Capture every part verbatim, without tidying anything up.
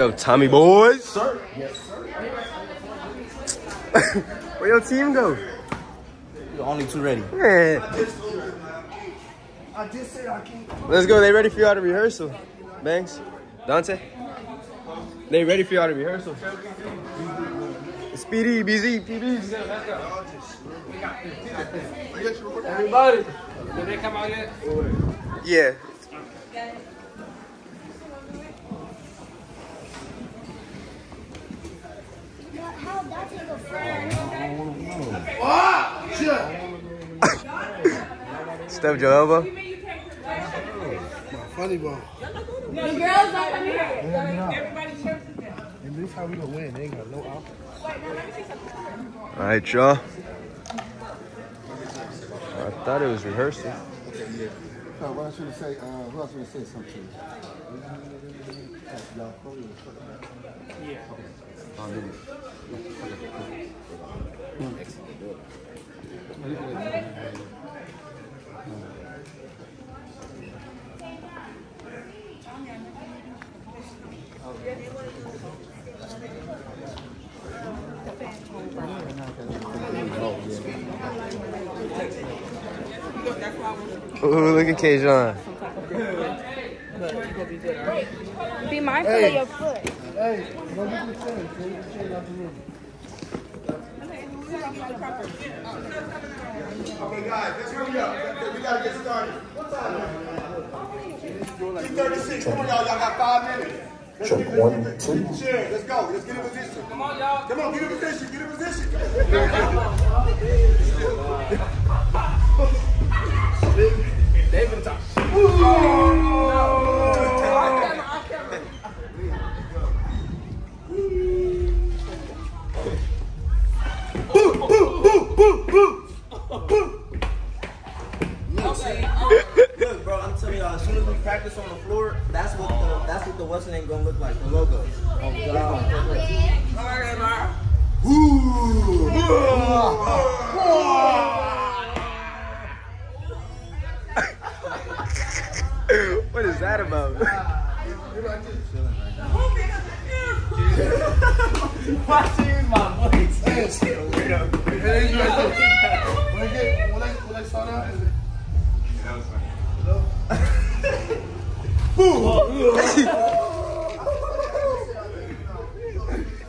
go, Tommy boys. Sir. Yes, sir. Where your team go? You're only two ready. I just said I can't. Let's go. They ready for you out of rehearsal. Banks, Dante. They ready for you out of rehearsal. Speedy, B Z, P Bs. Everybody. Did they come out yet? Yeah. How Dante go first? Step your elbow. My funny bone. The girls are coming here. Everybody churches them. At least how we gonna win? They ain't got no offense. Wait, now let me see something. All right, y'all. I thought it was rehearsal. Okay, yeah. So what I was gonna say, uh, what I was gonna say something. Yeah. Okay. Ooh, look at K-John. Be mindful hey. of your foot. Hey, don't get the thing. Okay, guys, let's hurry up. We gotta get started. What time? two thirty-six. Come on, y'all. Y'all got five minutes. Let's Check get one, two. Cheers. Let's go. Let's get in position. Come on, y'all. Come on, get in position. Get in position. David Tosh. Boop, boop, boop. Look, see, look, bro, I'm telling y'all, as soon as we practice on the floor, that's what the, that's what the what's name gonna look like, the logo. Oh, God. Ooh. Ooh. Ooh. What is that about? Watching my voice. Hey, Hey, when I get, when I, when I saw that, is it? That was funny. Hello? Boom!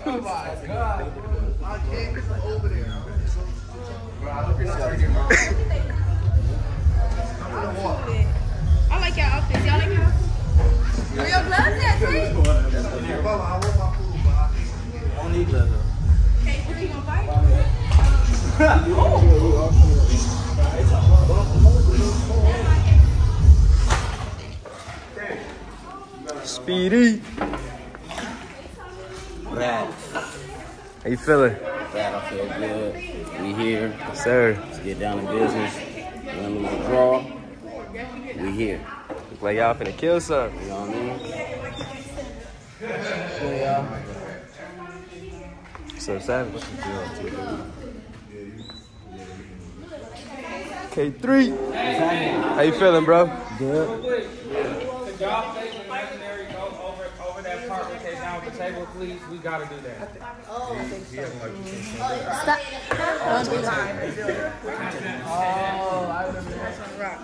Oh my God. My game is over there. Bro, I look at you. I like your outfits. Y'all like your outfits? Are your gloves that thing? Bro, I want my food, but I don't need gloves, though. Okay, three, you gonna fight? Oh. Speedy. Brad. How you feeling? Brad, I feel good. We here. Yes, sir. Let's get down to business. We're going to draw. We here. Look like y'all finna kill something. You know what I mean? So savage. K three, how you feeling, bro? Good. Good job taking legendary go over over that part we came down with the table, please. We gotta do that. Oh, I think so. Stop. Oh, I remember that's on rock.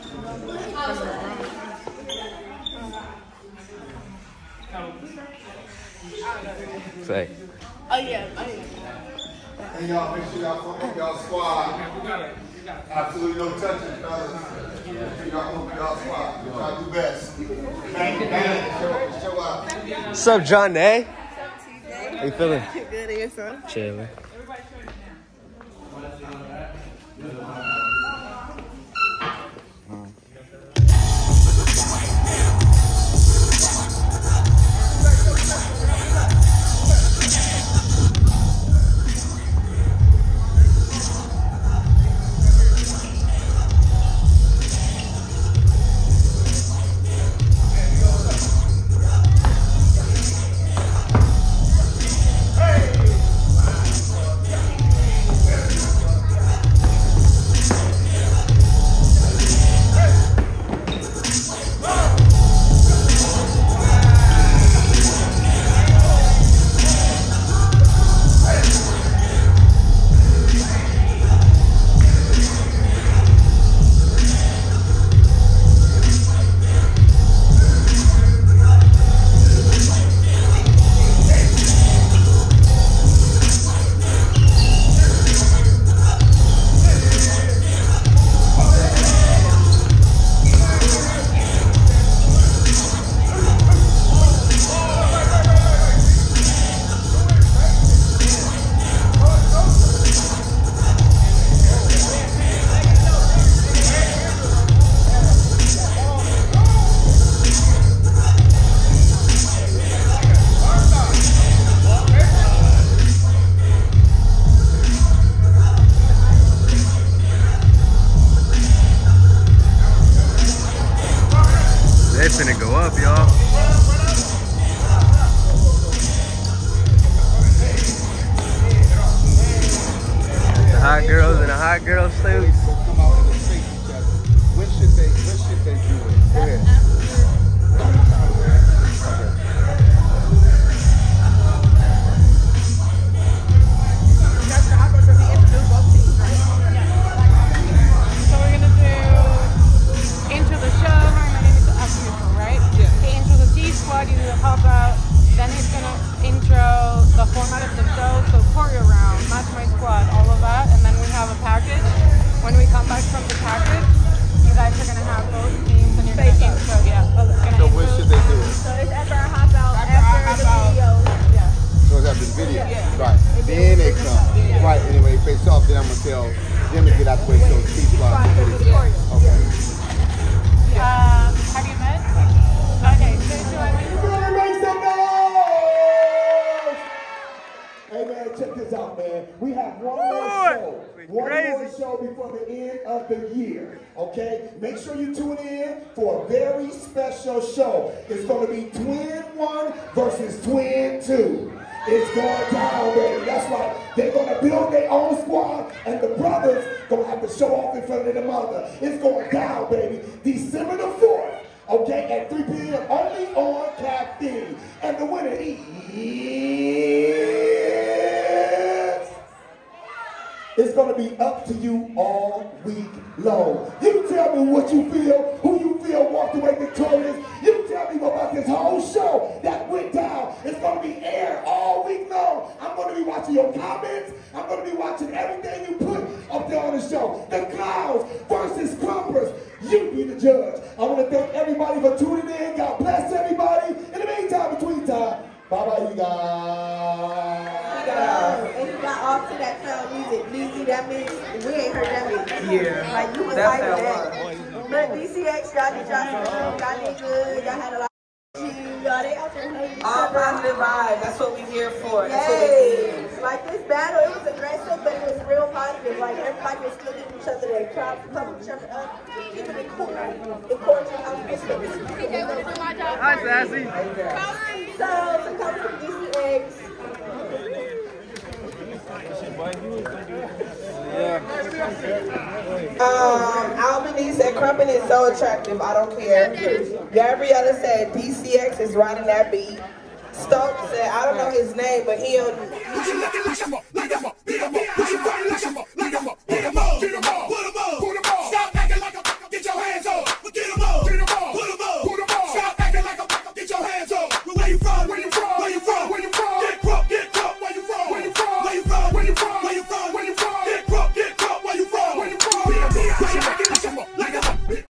Say. Oh yeah, oh yeah. Hey y'all, make sure y'all fuck y'all squad. We gotta absolutely no touching, fellas. Y'all do best. What's up, John A? How you feeling? Good, and yourself? Chilling. It's gonna go up, y'all. The hot girls in the hot girl suits. When should they, when should they do it? Go ahead. Make sure you tune in for a very special show. It's going to be Twin One versus Twin Two. It's going down, baby. That's right. They're going to build their own squad, and the brothers going to have to show off in front of the mother. It's going down, baby. December the fourth, okay, at three p m only on Caffeine. And the winner is... It's going to be Up to You all week long. You tell me what you feel, who you feel walked away victorious. You tell me about this whole show that went down. It's going to be aired all week long. I'm going to be watching your comments. I'm going to be watching everything you put up there on the show. The clowns versus crumpers. You be the judge. I want to thank everybody for tuning in. God bless everybody. In the meantime, between time, bye-bye, you guys. And you got off to that sound music. Bleezy, that means we ain't heard that music. Yeah. Like, you was like that. But D C X, y'all did y'all some, y'all did good. Y'all had a lot of cheese. Y'all, they out there playing. All positive vibes. That's what we here for. That's what we here for. Like, this battle, it was aggressive, but it was real positive. Like, everybody was still giving each other their props, pumping each other up, keeping it cool. It cordial. I'm just going to do my job. Hi, Sassy. So, the coach from D C X. Um, Albany said, Crumpin is so attractive, I don't care. Gabriella said, D C X is riding that beat. Stokes said, I don't know his name, but he on...